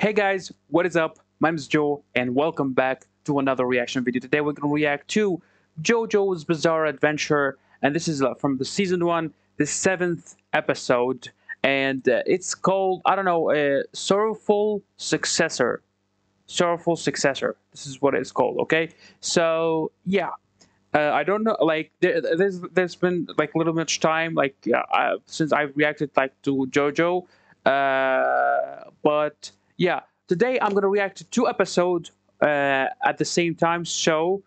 Hey guys, what is up? My name is Joe and welcome back to another reaction video. Today we're going to react to JoJo's Bizarre Adventure, and this is from the season 1, the 7th episode, and it's called, I don't know, Sorrowful Successor. Sorrowful Successor. This is what it's called, okay? So, yeah. I don't know, like there's been like a little much time like since I've reacted like to JoJo, but yeah, today I'm gonna react to 2 episodes at the same time, so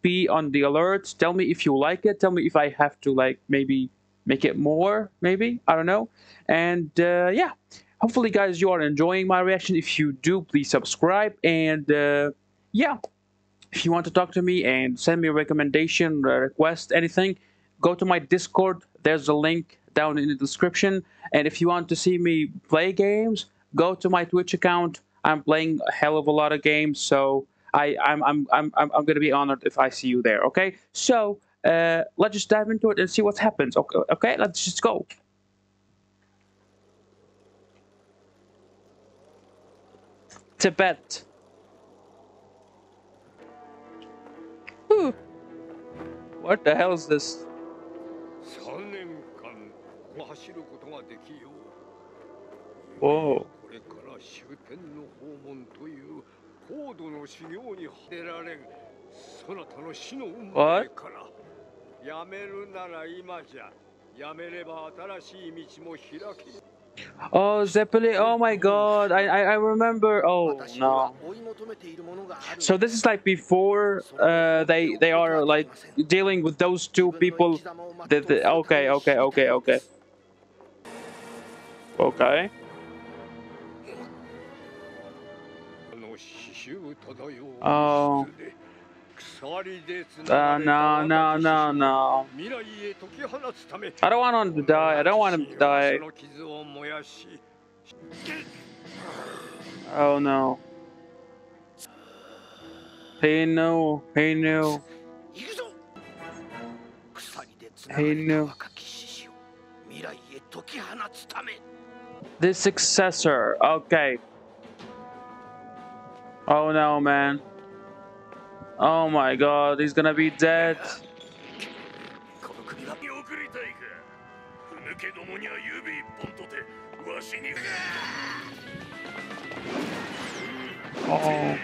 be on the alert. Tell me if you like it, tell me if I have to like maybe make it more, maybe, I don't know. And yeah, hopefully guys you are enjoying my reaction. If you do, please subscribe, and yeah, if you want to talk to me and send me a recommendation, request, anything, go to my Discord. There's a link down in the description. And if you want to see me play games, go to my Twitch account. I'm playing a hell of a lot of games, so I'm gonna be honored if I see you there. Okay, so let's just dive into it and see what happens. Okay, let's just go. Tibet. What the hell is this? Whoa. What? Oh, Zeppeli, oh my god, I remember. Oh no. So this is like before they are like dealing with those 2 people that okay. Oh. No. I don't want him to die. I don't want him to die. Oh no. He knew. The successor. Okay. Oh no, man. Oh my god, he's gonna be dead. Oh.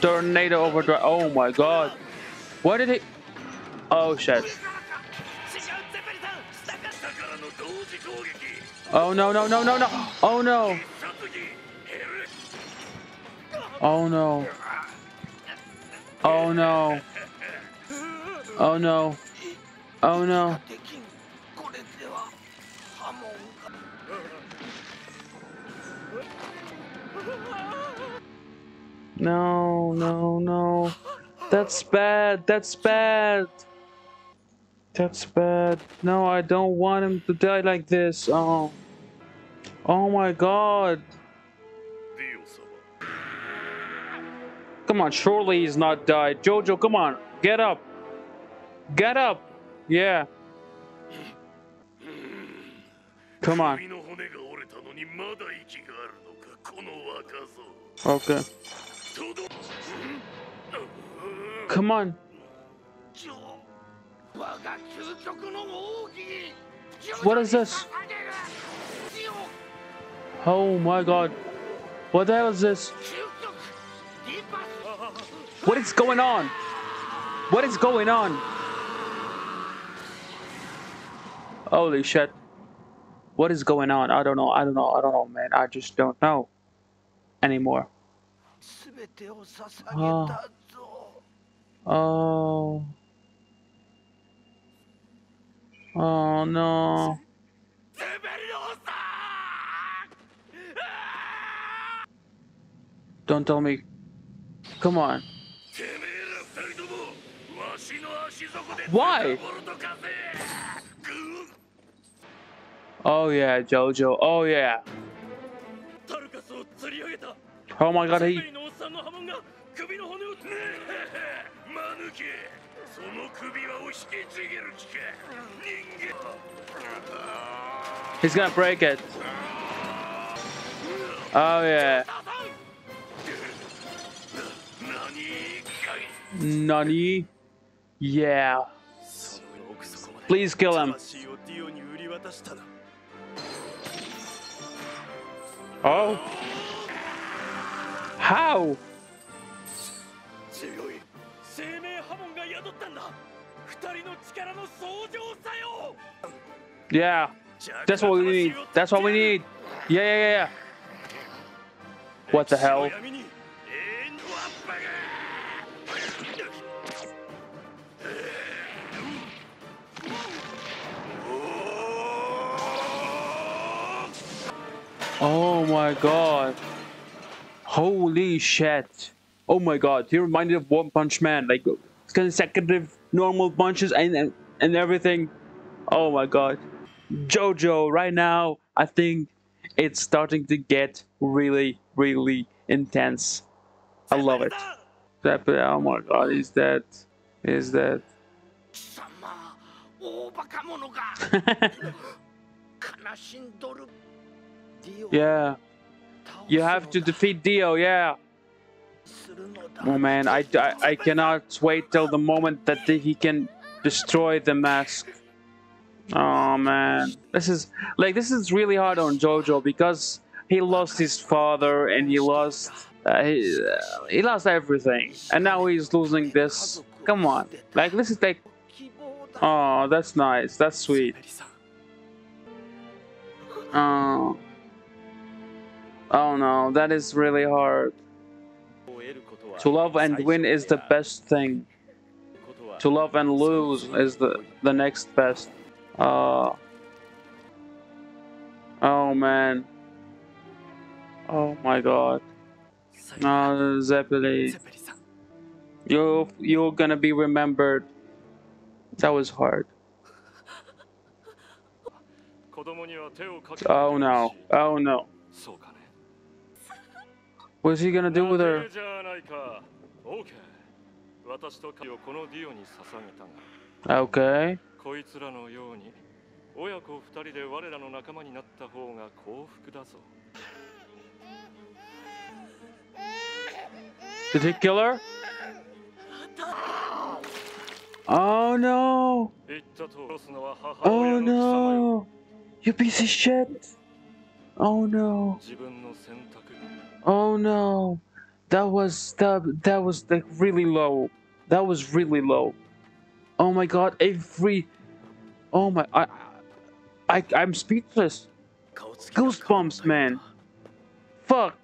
Tornado Overdrive. Oh my god. What did he... Oh shit. Oh no. Oh no. Oh no. Oh no. Oh no. Oh no. No. That's bad. That's bad. No, I don't want him to die like this. Oh. Oh my god. Come on, surely he's not died. Jojo, come on. Get up. Get up. Yeah. Come on. Okay. Come on. What is this? Oh my god. What the hell is this? What is going on? What is going on? Holy shit. What is going on? I don't know, man. I just don't know anymore. Oh. Oh no. Don't tell me. Come on. Why? Oh yeah, Jojo. Oh yeah. Oh my god, he... He's gonna break it. Oh yeah. Nani? Yeah. Please kill him. Oh. How? Yeah. That's what we need. That's what we need. Yeah, yeah, yeah. What the hell? Oh my god. Holy shit. Oh my god. He reminded of One Punch Man. Like consecutive normal punches and everything. Oh my god. JoJo right now, I think it's starting to get really, really intense. I love it. Oh my god, is that? Is that? Yeah. You have to defeat Dio, yeah. Oh man, I cannot wait till the moment that he can destroy the mask. Oh man, this is really hard on JoJo because he lost his father and he lost he lost everything, and now he's losing this. Come on, like this is like, oh, that's nice, that's sweet. Oh, oh no, that is really hard. To love and win is the best thing. To love and lose is the next best. Oh man. Oh my god. No, Zeppeli. You're gonna be remembered. That was hard. Oh no. Oh no. What's he gonna do with her? Okay. Did he kill her? Oh no! Oh no! You piece of shit! Oh no! Oh no! That was like really low. That was really low. Oh my god! Every, oh my, I'm speechless. Goosebumps, man. Fuck.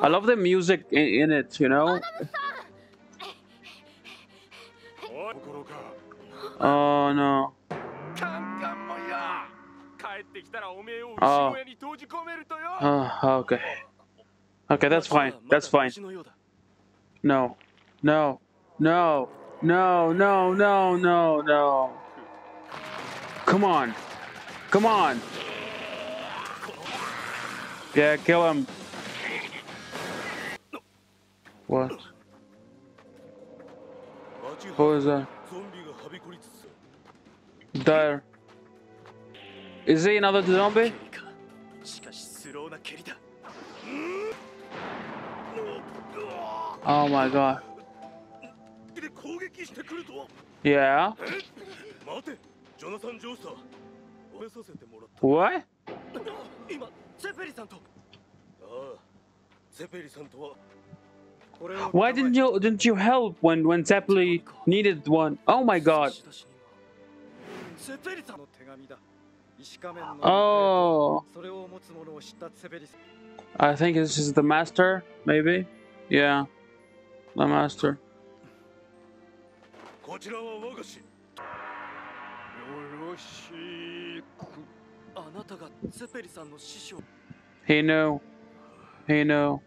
I love the music in it, you know? Oh no. Oh. Oh, okay. Okay, that's fine. That's fine. No. No. No. No, no, no, no, no. Come on. Come on. Yeah, kill him. What? Who is that? There. Is he another zombie? Oh my god. Yeah. What? Why didn't you help when Zeppeli needed one? Oh my god. Oh. I think this is the master, maybe? Yeah. The master. He knew. He knew.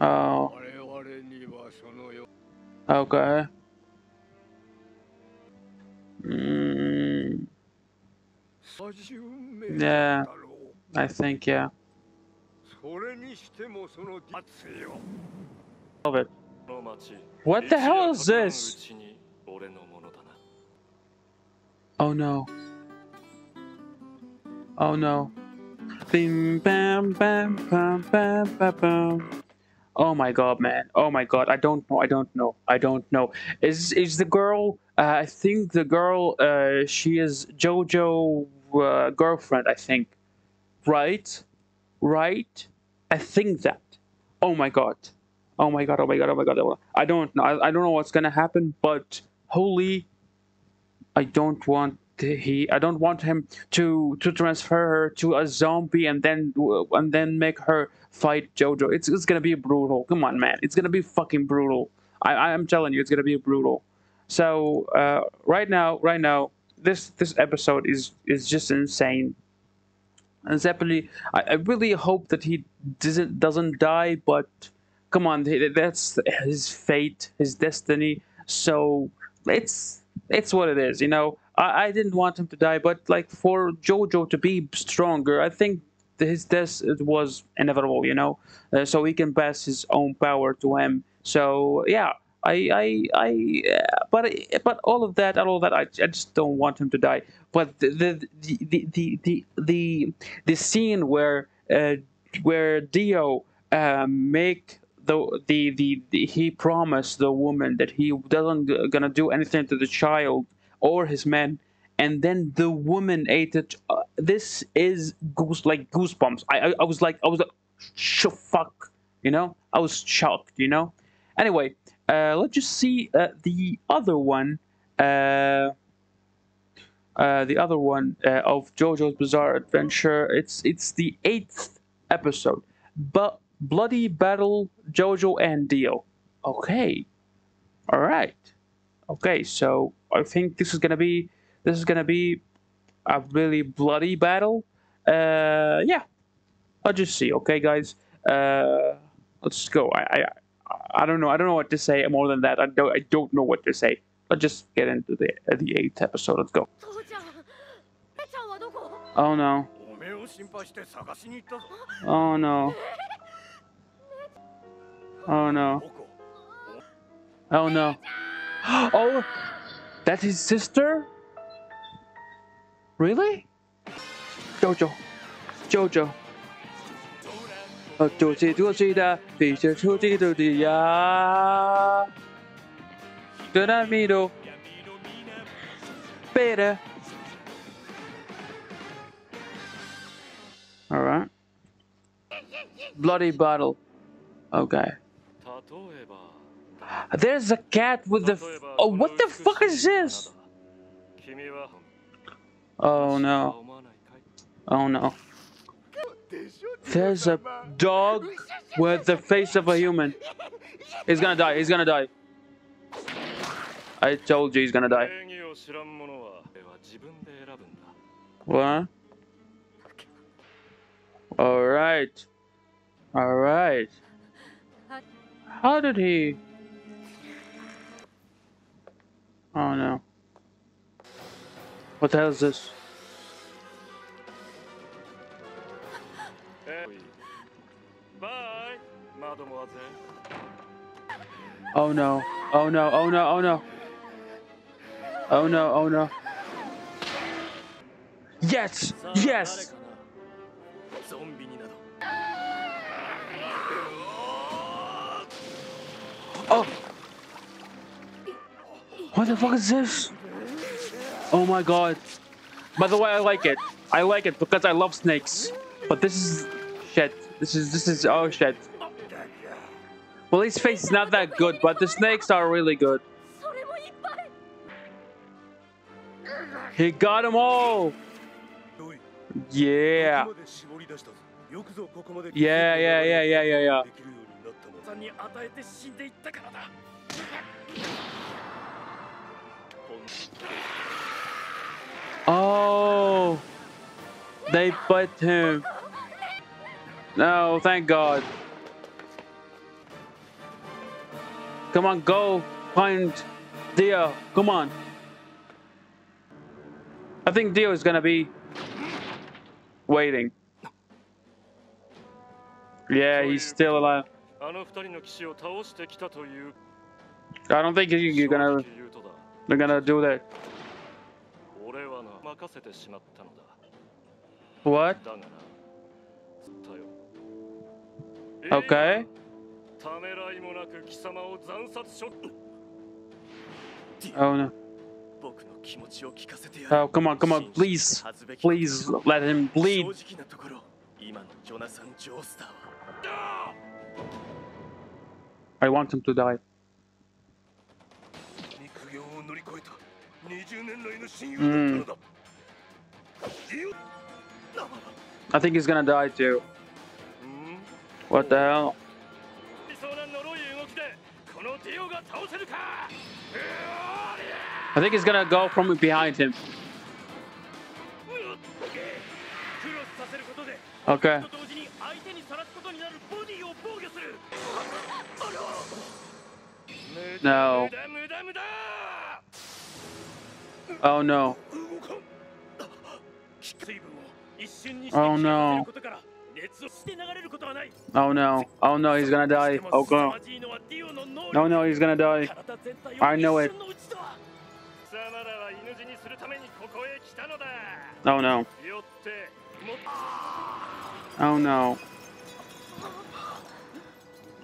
Oh. Okay. Yeah, I think, yeah. Love it. What the hell is this? Oh no. Oh no. Bim bam bam bam bam bam bam. Oh my god, man. Oh my god. I don't know. I don't know. I don't know. Is the girl, I think the girl, she is JoJo girlfriend, I think. Right? Right? I think that. Oh my god. Oh my god. Oh my god. Oh my god. I don't know. I don't know what's gonna happen, but holy, I don't want him to transfer her to a zombie and then make her fight JoJo. It's gonna be brutal. Come on, man. It's gonna be fucking brutal. I'm telling you, it's gonna be brutal. So right now, this episode is just insane. And Zeppeli, I really hope that he doesn't die, but come on, that's his fate, his destiny. So it's what it is, you know. I didn't want him to die, but like for JoJo to be stronger, I think his death was inevitable, you know, so he can pass his own power to him. So yeah, but all of that, I just don't want him to die. But the scene where Dio make he promised the woman that he doesn't gonna do anything to the child or his men, and then the woman ate it. This is goosebumps. I was like, fuck, you know. I was shocked, you know. Anyway, let's just see the other one. Of JoJo's Bizarre Adventure. It's the 8th episode, but bloody battle JoJo and Dio. Okay, all right. Okay, so I think this is gonna be a really bloody battle. Yeah, I'll just see. Okay, guys, let's go. I don't know. I don't know what to say more than that. I don't know what to say. Let's just get into the 8th episode. Let's go. Oh no. Oh no. Oh no. Oh no. Oh, that's his sister? Really? JoJo. Oh, Tornado. Better. All right. Bloody battle. Okay. There's a cat with the. Oh, what the fuck is this? Oh no. Oh no. There's a dog with the face of a human. He's gonna die. He's gonna die. I told you he's gonna die. What? Alright. Alright. How did he? Oh no. What the hell is this? Bye, Mademoiselle. Oh no. Oh no. Oh no. Oh no. Oh no. Oh no. Yes. Yes. Oh. What the fuck is this? Oh my god. By the way, I like it. I like it because I love snakes. But this is shit. This is oh shit. Well, his face is not that good, but the snakes are really good. He got them all. Yeah. Yeah. Oh, they bit him. No, thank God. Come on, go find Dio. Come on. I think Dio is gonna be waiting. Yeah, he's still alive. I don't think you're gonna... They're gonna do that. What? Okay. Oh no. Oh, come on, come on, please. Please let him bleed. I want him to die. I think he's gonna die too. What the hell? I think he's gonna go from behind him. Okay. No. Oh no. Oh no. Oh no. Oh no, he's gonna die. Oh god. No, no, he's gonna die. I know it. Oh no. Oh no.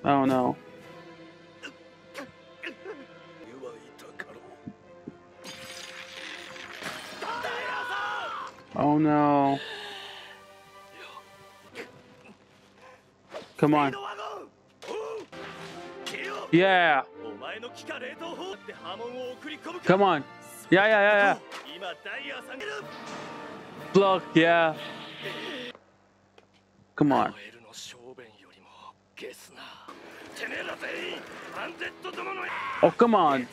Oh no. Oh no. Come on. Yeah. Come on. Yeah, yeah, yeah, yeah. Block, yeah. Come on. Oh, come on.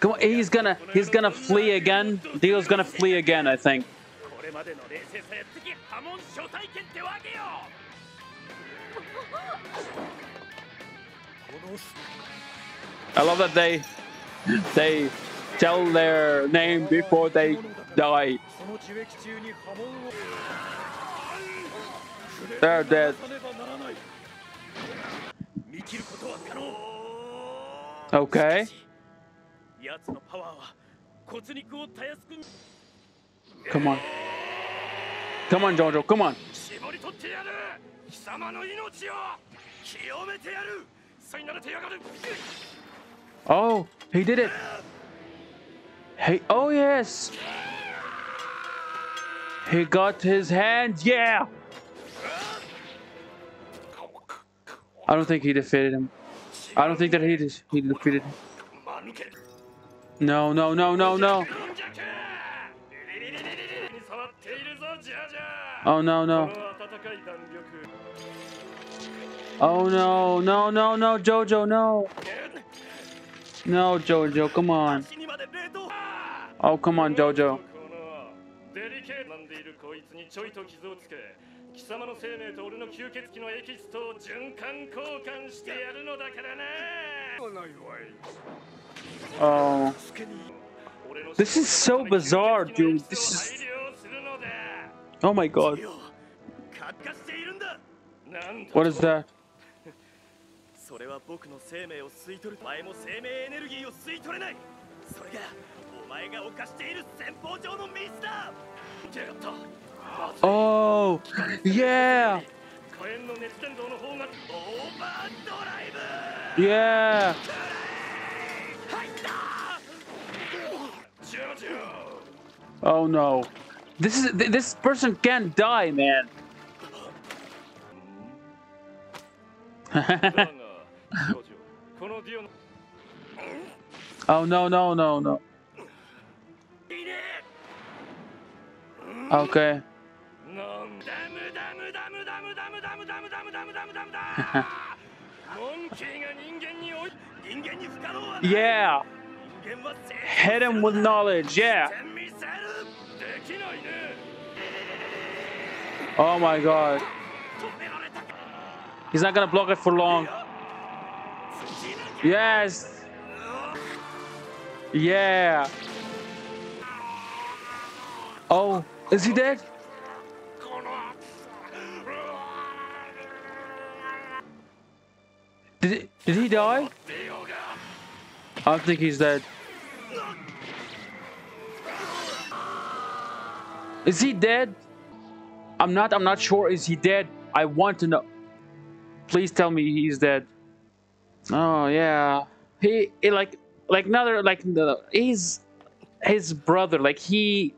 Come on. He's gonna flee again. Dio's gonna flee again, I think. I love that they tell their name before they die. They're dead. Okay. Come on. Come on, JoJo, come on. Oh, he did it. Hey, oh yes. He got his hand, yeah. I don't think he defeated him. I don't think that he defeated him. No, no, no, no, no. Oh no, no. Oh no, no, no, no, JoJo, no. No, JoJo, come on. Oh, come on, JoJo. Oh. This is so bizarre, dude. This is... Oh my god. What is that? Oh, yeah. Yeah. Oh no. This person can't die, man. Oh no, no, no, no. Okay. Yeah. Hit him with knowledge, yeah. Oh my god. He's not gonna block it for long. Yes. Yeah. Oh, is he dead? Did he die? I don't think he's dead. Is he dead? I'm not sure. Is he dead? I want to know. Please tell me he's dead. Oh yeah. He like another like he's his brother. Like he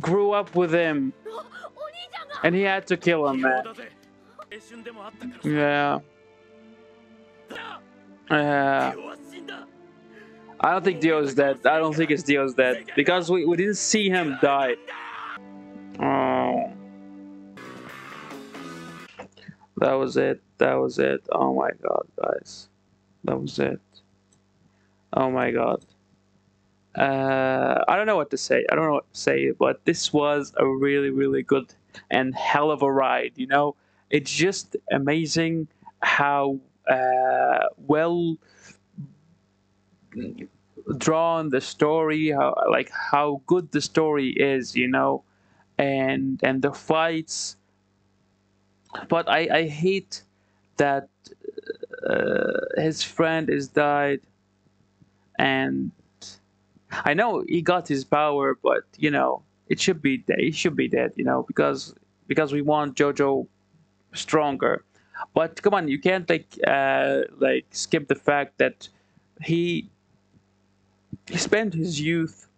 grew up with him, and he had to kill him. Man. Yeah. I don't think Dio's dead. I don't think it's Dio's dead because we didn't see him die. Oh. That was it. That was it. Oh my god, guys. That was it. Oh my god. I don't know what to say. I don't know what to say, but this was a really, really good and hell of a ride, you know? It's just amazing how well drawn the story, how good the story is, you know, and the fights. But I hate that his friend is died, and I know he got his power, but you know it should be dead. He should be dead, you know, because we want JoJo stronger. But come on, you can't like skip the fact that he spent his youth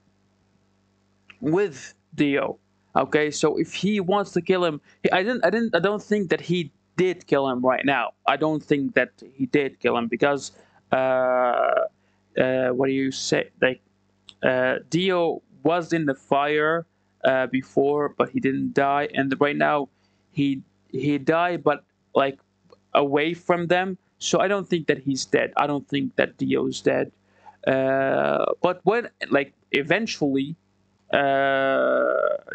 with Dio. Okay, so if he wants to kill him, I don't think that he did kill him right now. I don't think that he did kill him because what do you say? Like Dio was in the fire before, but he didn't die, and right now he died, but like away from them. So I don't think that he's dead. I don't think that Dio's dead. But when like eventually.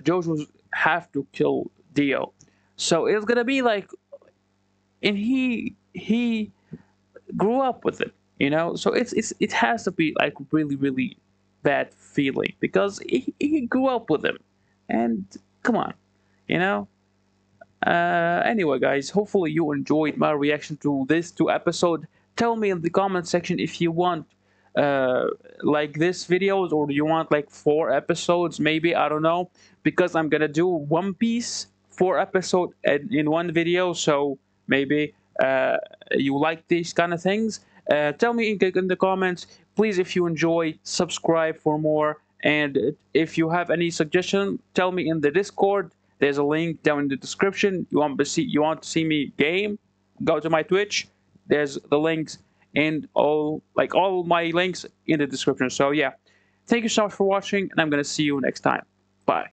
JoJo have to kill Dio, so it's gonna be like, and he grew up with it, you know. So it has to be like really, really bad feeling because he grew up with him, and come on, you know. Anyway, guys, hopefully you enjoyed my reaction to this 2 episodes. Tell me in the comment section if you want like this videos, or do you want like 4 episodes maybe? I don't know, because I'm gonna do One Piece 4 episode in one video, so maybe you like these kind of things. Tell me in the comments, please. If you enjoy, subscribe for more, and if you have any suggestion, tell me in the Discord. There's a link down in the description. You want to see me game, go to my Twitch. There's the links and all my links in the description. So yeah, thank you so much for watching, and I'm gonna see you next time.